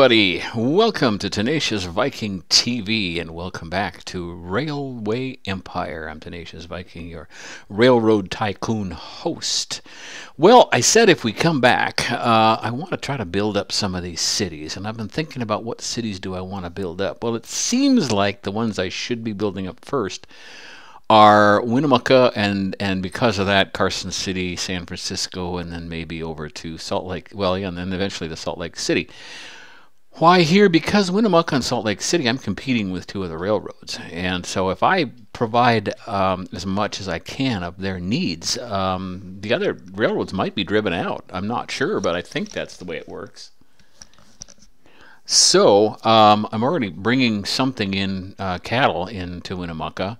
everybody, welcome to Tenacious Viking TV, and welcome back to Railway Empire. I'm Tenacious Viking, your railroad tycoon host. Well, I said if we come back, I want to try to build up some of these cities, and I've been thinking about what cities do I want to build up. Well, it seems like the ones I should be building up first are Winnemucca, and because of that, Carson City, San Francisco, and then maybe over to Salt Lake, well, yeah, and then eventually to Salt Lake City. Why here? Because Winnemucca and Salt Lake City, I'm competing with two of the railroads, and so if I provide as much as I can of their needs, the other railroads might be driven out. I'm not sure, but I think that's the way it works. So I'm already bringing something in, cattle into Winnemucca.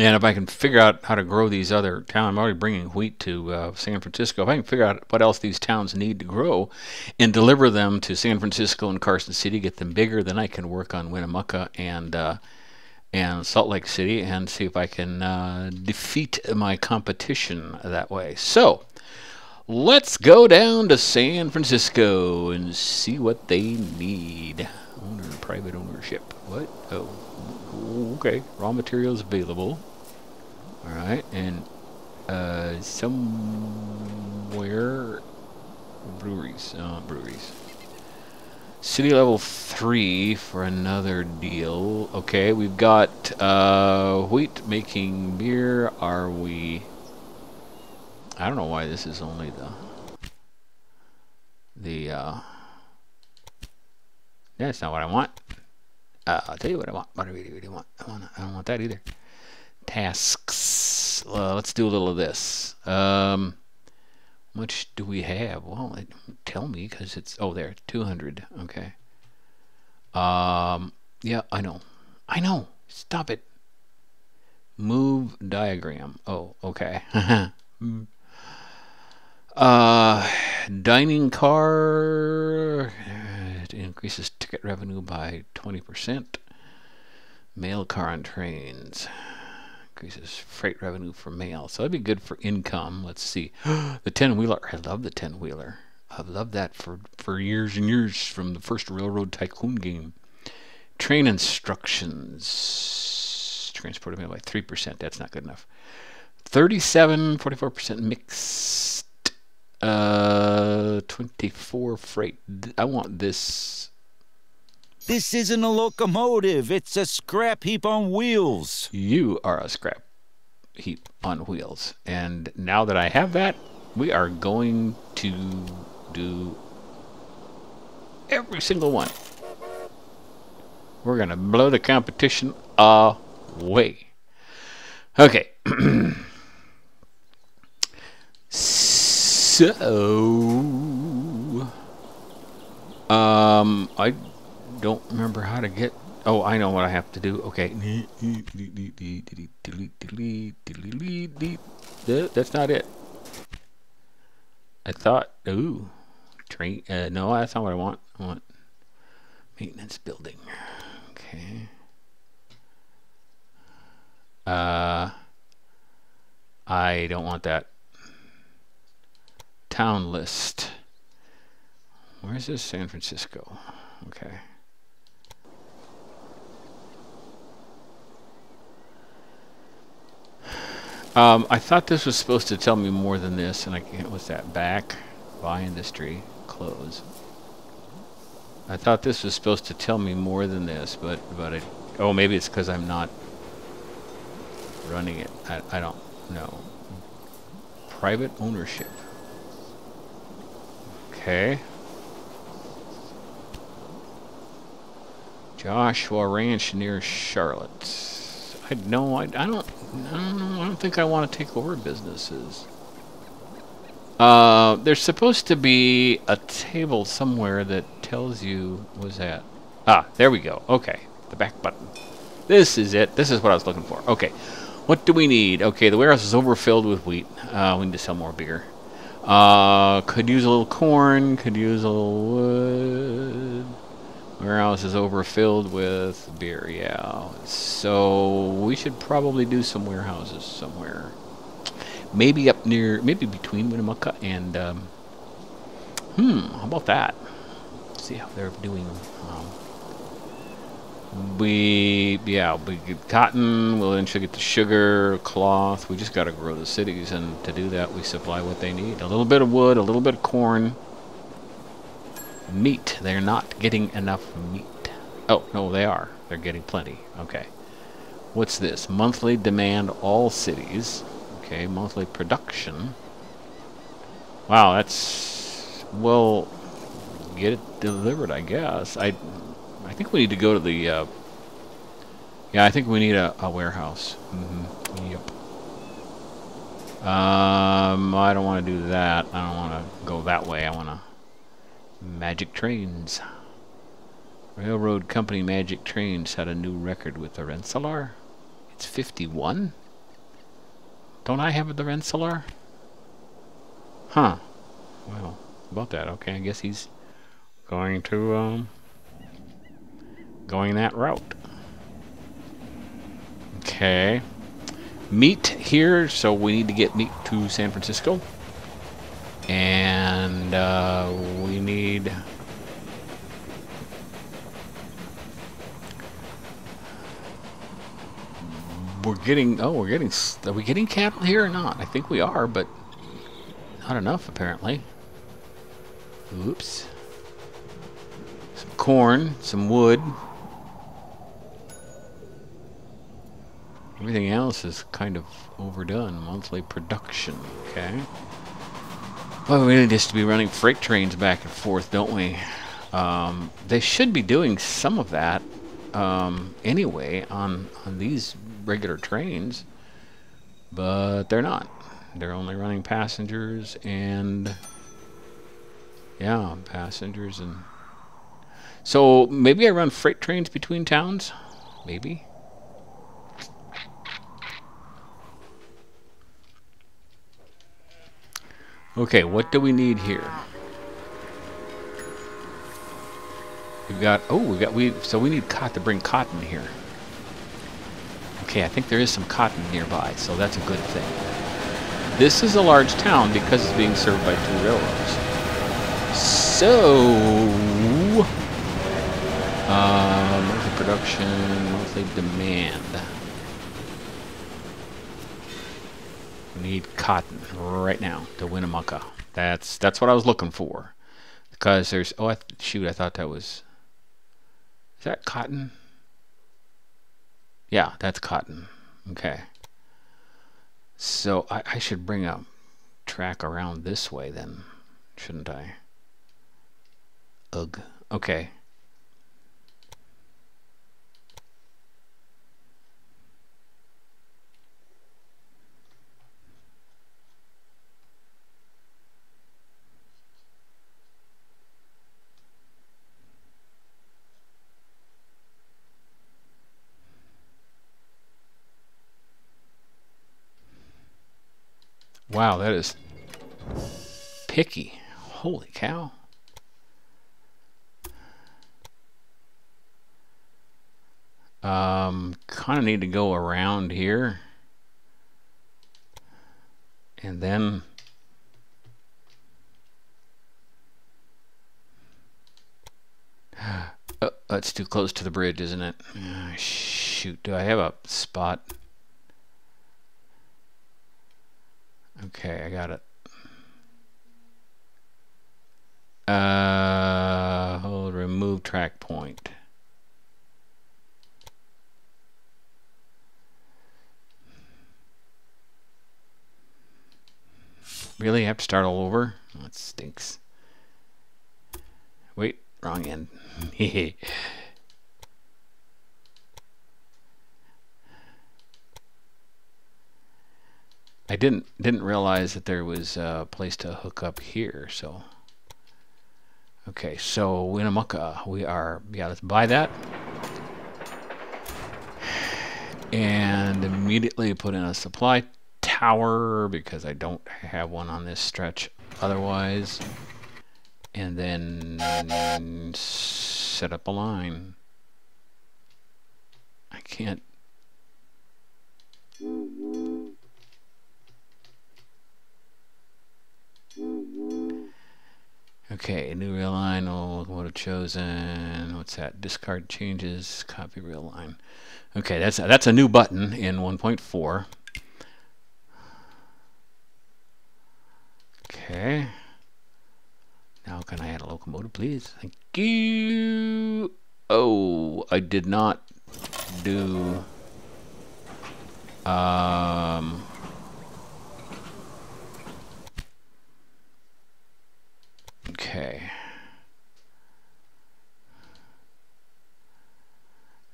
And if I can figure out how to grow these other towns, I'm already bringing wheat to San Francisco. If I can figure out what else these towns need to grow and deliver them to San Francisco and Carson City, get them bigger, then I can work on Winnemucca and Salt Lake City and see if I can defeat my competition that way. So let's go down to San Francisco and see what they need. Owner, private ownership. What? Oh. Okay, raw materials available. All right, and somewhere breweries, breweries. City level 3 for another deal. Okay, we've got wheat making beer. Are we? I don't know why this is only the. That's not what I want. I'll tell you what I want. What do we really want? I don't want that either. Tasks. Let's do a little of this. How much do we have? Well, it don't tell me because it's... Oh, there. 200. Okay. Yeah, I know. I know. Stop it. Move diagram. Oh, okay. Dining car... increases ticket revenue by 20%. Mail car and trains increases freight revenue for mail, so that'd be good for income. Let's see. The 10-wheeler. I love the 10-wheeler. I've loved that for years and years from the first Railroad Tycoon game. Train instructions transported mail by 3%. That's not good enough. 44% mixed. 24 freight. I want this. This isn't a locomotive. It's a scrap heap on wheels. You are a scrap heap on wheels. And now that I have that, we are going to do every single one. We're going to blow the competition away. Okay. So, I don't remember how to get... Oh, I know what I have to do. Okay. That's not it. I thought... Ooh. Train... no, that's not what I want. I want maintenance building. Okay. I don't want that. Town list. Where's this? San Francisco. Okay. I thought this was supposed to tell me more than this, and I can't. What's that? Back. Buy industry. Close. I thought this was supposed to tell me more than this, but it. Oh, maybe it's because I'm not running it. I don't know. Private ownership. Okay. Joshua Ranch near Charlotte. I don't think I want to take over businesses. There's supposed to be a table somewhere that tells you what's that. Ah, there we go. Okay, the back button. This is it. This is what I was looking for. Okay, what do we need? Okay, the warehouse is overfilled with wheat. We need to sell more beer. Could use a little corn, could use a little wood. Warehouse is overfilled with beer, yeah. So we should probably do some warehouses somewhere. Maybe up near, maybe between Winnemucca and, how about that? see how they're doing. We get cotton, we'll then get the sugar, cloth. We just got to grow the cities, and to do that we supply what they need. A little bit of wood, a little bit of corn. Meat. They're not getting enough meat. Oh, no, they are. They're getting plenty. Okay. What's this? Monthly demand, all cities. Okay, monthly production. Wow, that's... well, get it delivered, I guess. I think we need to go to the... yeah, I think we need a warehouse. Mm-hmm. Yep. I don't want to do that. I don't want to go that way. I want to... Magic Trains. Railroad company Magic Trains had a new record with the Rensselaer. It's 51? Don't I have the Rensselaer? Huh. Well, about that. Okay, I guess he's going to, going that route. Okay. Meat here, so we need to get meat to San Francisco. And we need are we getting cattle here or not? I think we are, but not enough apparently. Oops. Some corn, some wood. Everything else is kind of overdone. Monthly production, okay. Well, we need just to be running freight trains back and forth, don't we? They should be doing some of that anyway on these regular trains, but they're not. They're only running passengers and... yeah, passengers and... so maybe I run freight trains between towns? Maybe? Okay, what do we need here? We've got... oh, so we need cotton to bring cotton here. Okay, I think there is some cotton nearby, so that's a good thing. This is a large town because it's being served by two railroads. So... monthly production, monthly demand. Need cotton right now to Winnemucca. That's what I was looking for, because there's... oh, shoot, I thought that was... is that cotton? Yeah, that's cotton. Okay, so I should bring a track around this way then, shouldn't I? Ugh. Okay. Wow, that is picky. Holy cow. Kind of need to go around here. And then... oh, that's too close to the bridge, isn't it? Oh, shoot, do I have a spot? Okay, I got it. Hold, remove track point. Really have to start all over? Oh, that stinks. Wait, wrong end. Hehe. I didn't realize that there was a place to hook up here. So okay, so Winnemucca, we are... yeah, let's buy that and immediately put in a supply tower because I don't have one on this stretch otherwise, and then set up a line. I can't... Okay, new rail line, old would have chosen. What's that? Discard changes, copy rail line. Okay, that's a new button in 1.4. Okay. Now can I add a locomotive, please? Thank you. Oh, I did not do okay.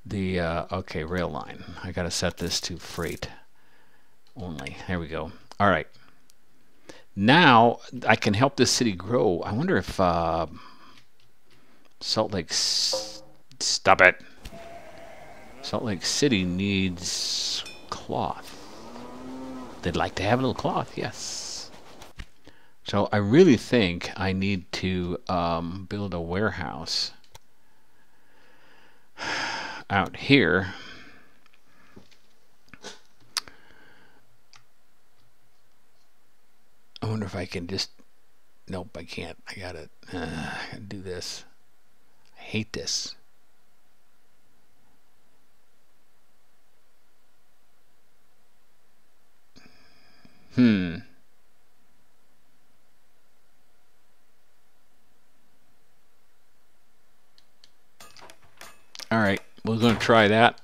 The okay, rail line. I gotta set this to freight only. There we go. All right. Now I can help this city grow. I wonder if Salt Lake stop it. Salt Lake City needs cloth. They'd like to have a little cloth, yes. So I really think I need to build a warehouse out here. I wonder if I can just... Nope, I can't. I gotta, I gotta do this. I hate this. All right, we're going to try that.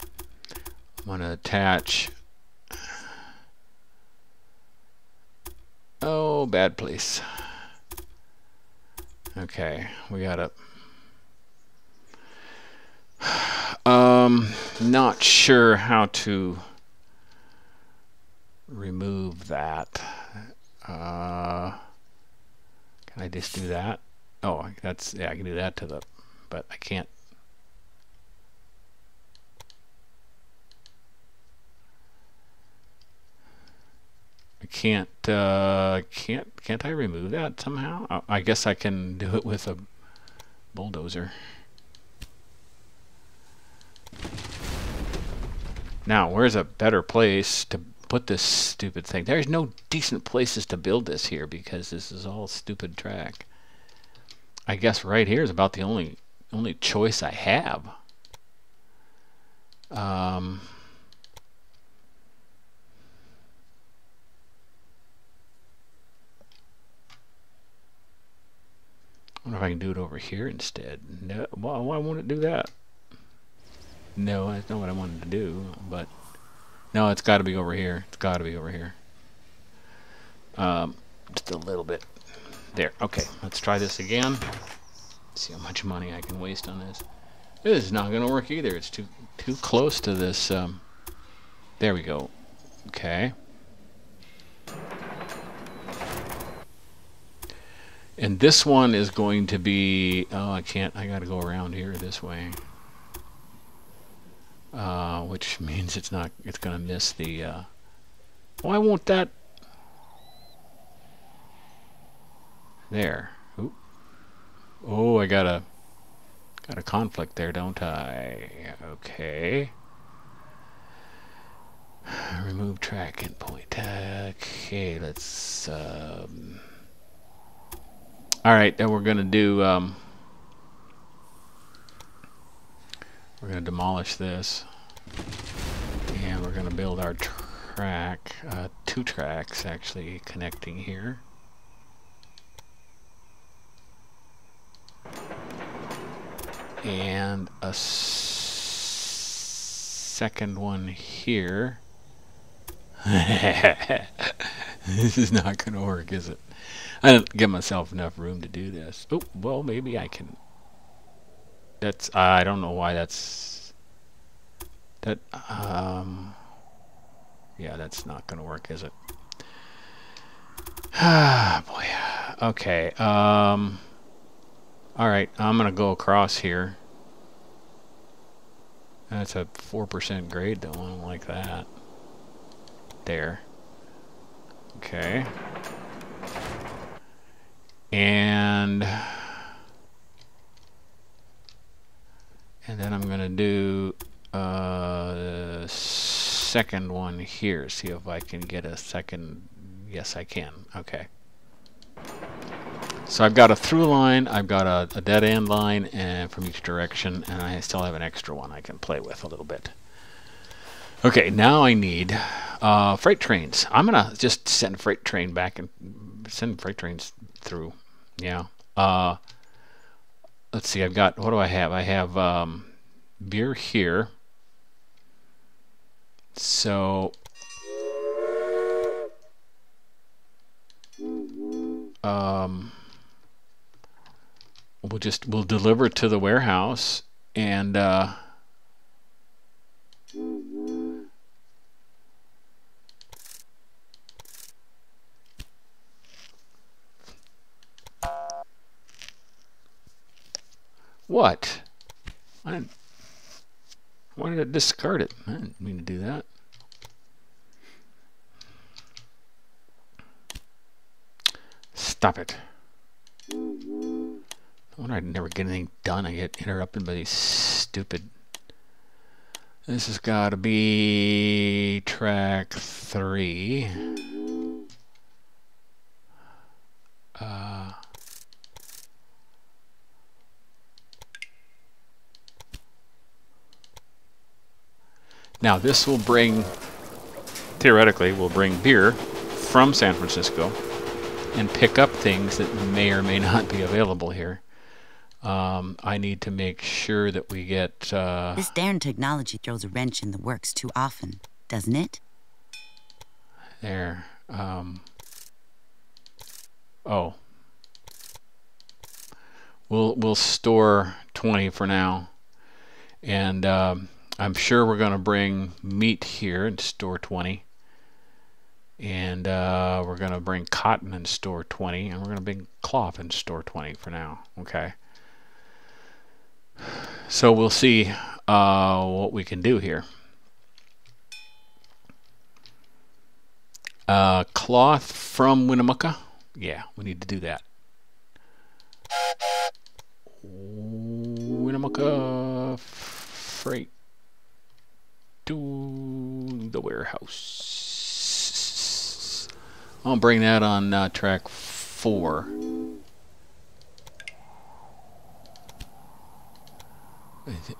I'm going to attach. Oh, bad place. Okay, we got to. Not sure how to remove that. Can I just do that? Oh, that's, yeah, I can do that to the, but I can't. I can't I remove that somehow? I guess I can do it with a bulldozer. Now, where's a better place to put this stupid thing? There's no decent places to build this here because this is all stupid track. I guess right here is about the only choice I have. I wonder if I can do it over here instead. No, well, why won't it do that? No, that's not what I wanted to do, but no, it's got to be over here. It's got to be over here. Just a little bit. There. Okay, let's try this again. See how much money I can waste on this. This is not going to work either. It's too close to this. There we go. Okay. And this one is going to be... Oh, I can't. I got to go around here this way. Which means it's not, it's gonna miss the, why won't that, there, ooh. Oh, I got a conflict there, don't I? Okay, remove track endpoint. Okay, let's, alright, then we're gonna do, we're going to demolish this, and we're going to build our track, two tracks actually connecting here. And a second one here. This is not going to work, is it? I don't give myself enough room to do this. Oh, well, maybe I can... That's, I don't know why that's, that, yeah, that's not going to work, is it? Ah, boy. Okay, all right, I'm going to go across here. That's a 4% grade, though, I don't like that. There. Okay. And... And then I'm going to do the second one here. See if I can get a second. Yes, I can. Okay. So I've got a through line, I've got a dead end line and from each direction, and I still have an extra one I can play with a little bit. Okay, now I need freight trains. I'm gonna just send freight train back and send freight trains through. Yeah. Let's see, I've got, what do I have? I have beer here. So we'll deliver to the warehouse, and what? Why did I discard it? I didn't mean to do that. Stop it. I wonder I'd never get anything done. I get interrupted by these stupid... This has got to be track 3. Now this will bring, theoretically, will bring beer from San Francisco and pick up things that may or may not be available here. I need to make sure that we get... This darn technology throws a wrench in the works too often, doesn't it? There. Oh. We'll store 20 for now. And I'm sure we're going to bring meat here and store 20. And we're going to bring cotton and store 20. And we're going to bring cloth and store 20 for now. Okay. So we'll see what we can do here. Cloth from Winnemucca? Yeah, we need to do that. Winnemucca freight to the warehouse. I'll bring that on track 4.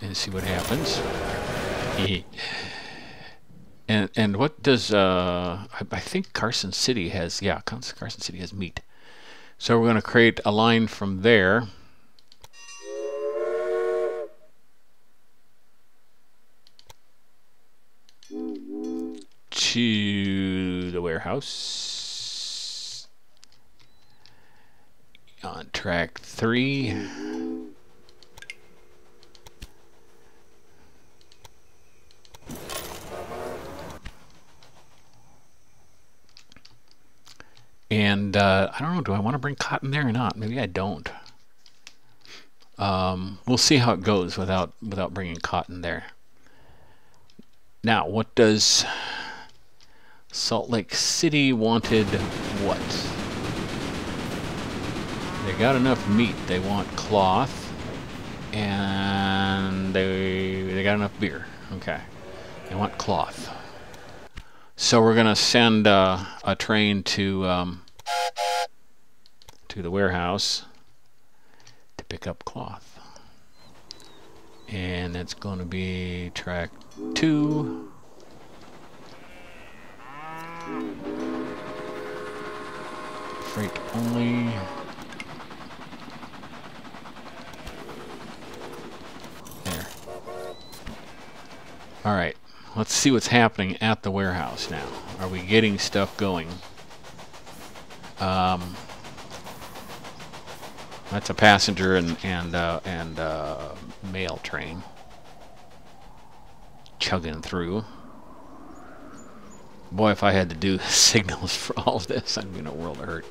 And see what happens. and what does I think Carson City has, yeah, Carson City has meat. So we're going to create a line from there. To the warehouse. On track 3. And I don't know, do I want to bring cotton there or not? Maybe I don't. We'll see how it goes without bringing cotton there. Now, what does Salt Lake City wanted? What? They got enough meat. They want cloth, and they got enough beer. Okay, they want cloth. So we're gonna send a train to the warehouse to pick up cloth, and that's gonna be track 2. Freight only. There. All right. Let's see what's happening at the warehouse now. Are we getting stuff going? That's a passenger and mail train chugging through. Boy, if I had to do signals for all of this, I'd be in a world of hurt.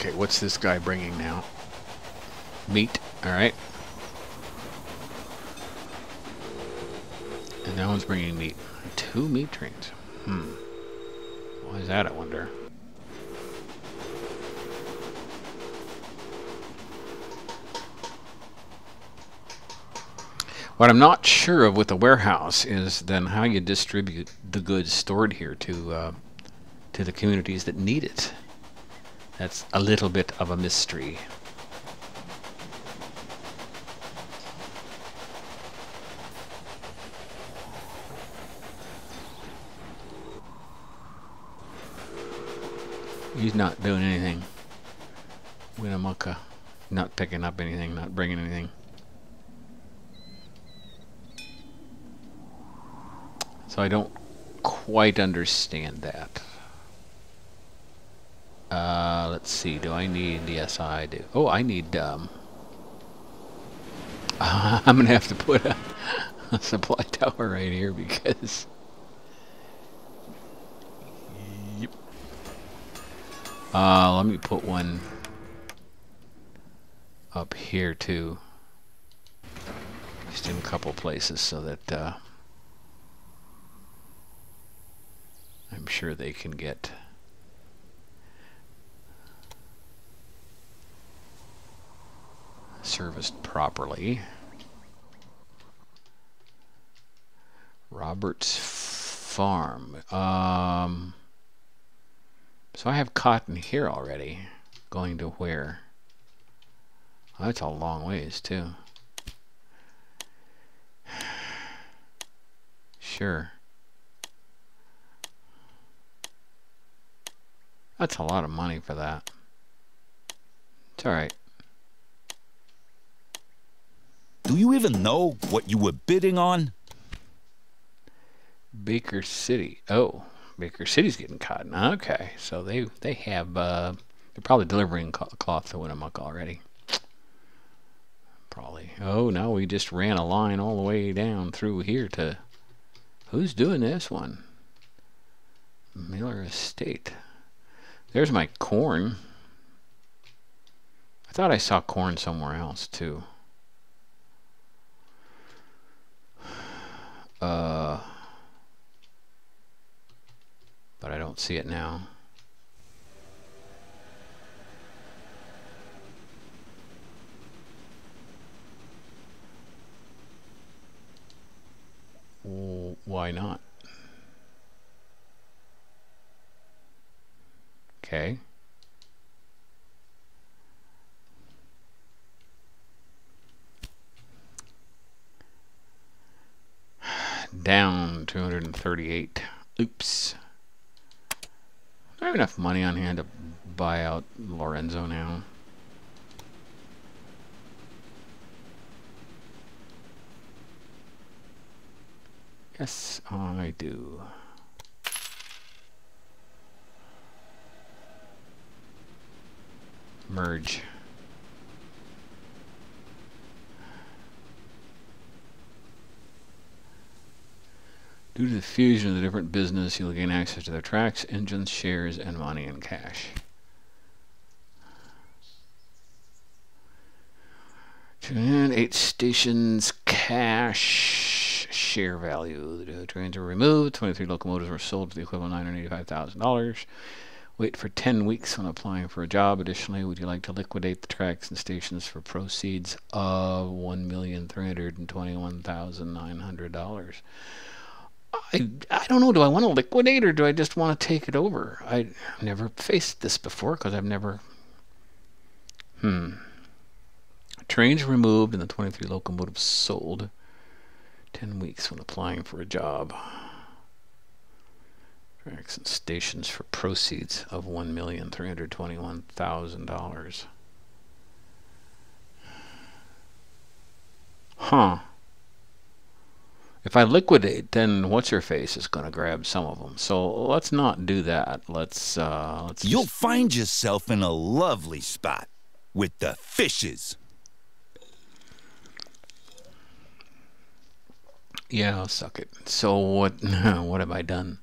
Okay, what's this guy bringing now? Meat, alright. And that one's bringing meat. 2 meat trains. Why is that, I wonder? What I'm not sure of with the warehouse is then how you distribute the goods stored here to the communities that need it. That's a little bit of a mystery. He's not doing anything. Winnemucca. Not picking up anything, not bringing anything. So I don't quite understand that. Let's see, do I need... yes, I do. Oh, I need... I'm going to have to put a supply tower right here because... yep. Let me put one up here too. Just in a couple places so that I'm sure they can get... serviced properly. Robert's Farm. So I have cotton here already. Going to where? Oh, that's a long ways too. Sure. That's a lot of money for that. It's alright. Do you even know what you were bidding on? Baker City. Oh, Baker City's getting cotton. Okay, so they have they're probably delivering cloth to Winnemucca already. Probably. Oh, now we just ran a line all the way down through here to... who's doing this one? Miller Estate. There's my corn. I thought I saw corn somewhere else too. But I don't see it now. Well, why not? Okay. Down 238. Oops. I have enough money on hand to buy out Lorenzo now. Yes, I do. Merge. Due to the fusion of the different business, you'll gain access to their tracks, engines, shares, and money in cash. And 8 stations, cash, share value. The trains were removed. 23 locomotives were sold for the equivalent of $985,000. Wait for 10 weeks when applying for a job. Additionally, would you like to liquidate the tracks and stations for proceeds of $1,321,900? I don't know. Do I want to liquidate or do I just want to take it over? I've never faced this before because I've never... Trains removed and the 23 locomotives sold. 10 weeks when applying for a job. Tracks and stations for proceeds of $1,321,000. Huh. If I liquidate, then what's-her-face is going to grab some of them. So let's not do that. Let's You'll find yourself in a lovely spot with the fishes. Yeah, I'll suck it. So what have I done?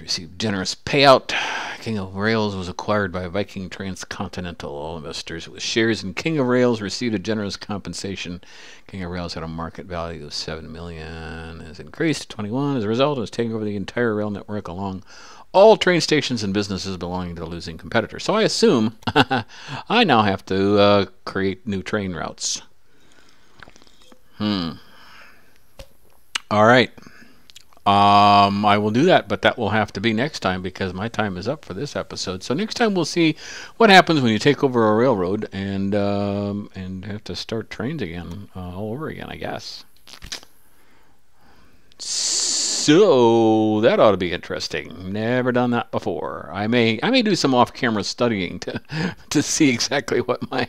Received generous payout. King of Rails was acquired by Viking Transcontinental. All investors with shares in King of Rails received a generous compensation. King of Rails had a market value of $7 million, has increased to 21 as a result. It was taking over the entire rail network along all train stations and businesses belonging to the losing competitor. So I assume I now have to create new train routes. All right. I will do that, but that will have to be next time because my time is up for this episode. So next time we'll see what happens when you take over a railroad and have to start trains again all over again, I guess. So that ought to be interesting. Never done that before. I may do some off-camera studying to see exactly what my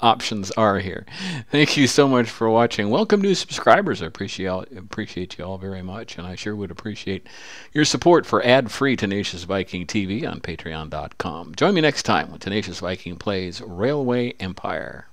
options are here. Thank you so much for watching. Welcome new subscribers. I appreciate you all very much, and I sure would appreciate your support for ad-free Tenacious Viking TV on Patreon.com. Join me next time when Tenacious Viking plays Railway Empire.